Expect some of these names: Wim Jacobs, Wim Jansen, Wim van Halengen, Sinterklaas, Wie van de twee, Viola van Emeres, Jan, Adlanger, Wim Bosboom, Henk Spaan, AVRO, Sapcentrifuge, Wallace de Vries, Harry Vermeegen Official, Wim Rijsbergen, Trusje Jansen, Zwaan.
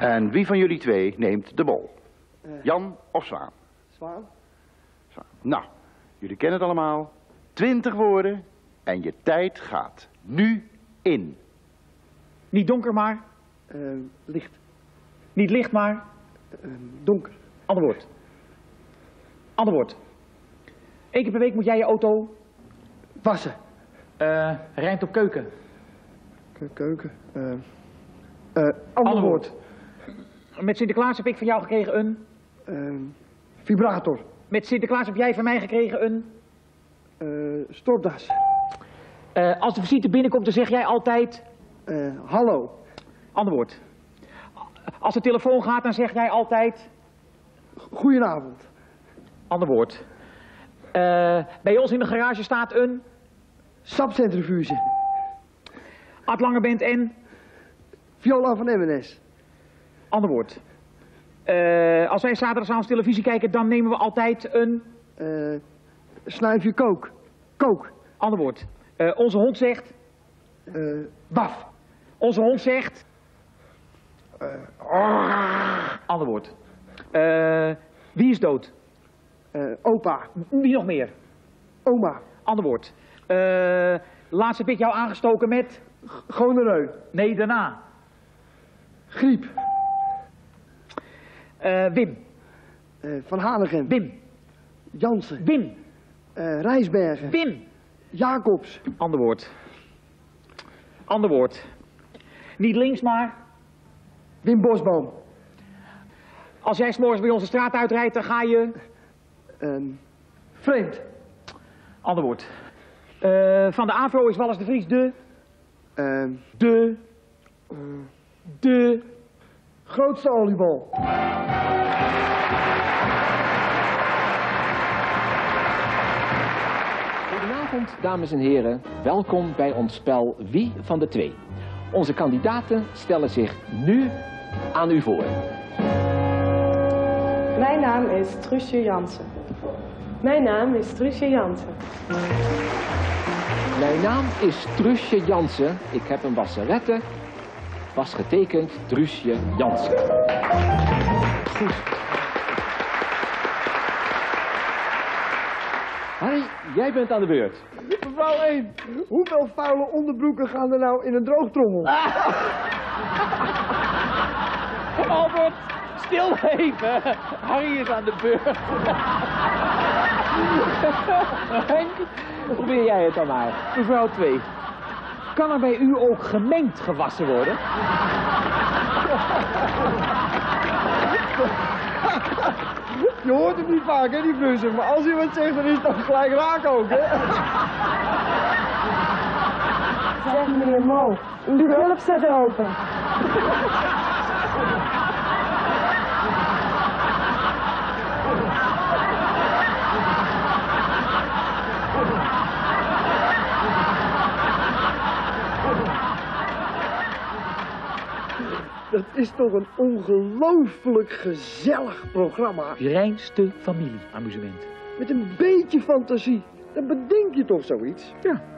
En wie van jullie twee neemt de bol? Jan of Zwaan? Zwaan. Nou, jullie kennen het allemaal. 20 woorden en je tijd gaat nu in. Niet donker maar? Licht. Niet licht maar? Donker. Ander woord. Ander woord. 1 keer per week moet jij je auto... wassen. Rijmt op keuken. Keuken. Ander woord. Met Sinterklaas heb ik van jou gekregen een... vibrator. Met Sinterklaas heb jij van mij gekregen een... stropdas. Als de visite binnenkomt, dan zeg jij altijd... hallo. Ander woord. Als de telefoon gaat, dan zeg jij altijd... goedenavond. Ander woord. Bij ons in de garage staat een... Sapcentrifuge. Adlanger bent en... Viola van Emeres. Ander woord. Als wij zaterdagavond televisie kijken, dan nemen we altijd een... snuifje kook. Kook. Ander woord. Onze hond zegt... waf. Onze hond zegt... ander woord. Wie is dood? Opa. Wie nog meer? Oma. Ander woord. Laatst heb ik jou aangestoken met... gonoreu. Nee, daarna. Griep. Wim. Van Halengen. Wim. Jansen. Wim. Rijsbergen. Wim. Jacobs. Ander woord. Ander woord. Niet links, maar... Wim Bosboom. Als jij 's morgens bij onze straat uitrijdt, dan ga je... vreemd. Ander woord. Van de AVRO is Wallace de Vries de... de... grootste oliebol. Goedenavond, dames en heren. Welkom bij ons spel Wie van de Twee. Onze kandidaten stellen zich nu aan u voor. Mijn naam is Trusje Jansen. Mijn naam is Trusje Jansen. Mijn naam is Trusje Jansen. Ik heb een wasserette. Was getekend Trusje Jansen. Goed. Harry, jij bent aan de beurt. Mevrouw 1, hoeveel vuile onderbroeken gaan er nou in een droogtrommel? Albert, stil even. Harry is aan de beurt. Henk, probeer jij het dan maar. Mevrouw 2. Kan er bij u ook gemengd gewassen worden? Je hoort hem niet vaak, hè, die buzzer. Maar als iemand zegt, dan is dat gelijk raak ook, hè? Zeg, meneer Mo, uw hulp zet open. Dat is toch een ongelooflijk gezellig programma. Reinste familie-amusement. Met een beetje fantasie, dan bedenk je toch zoiets? Ja.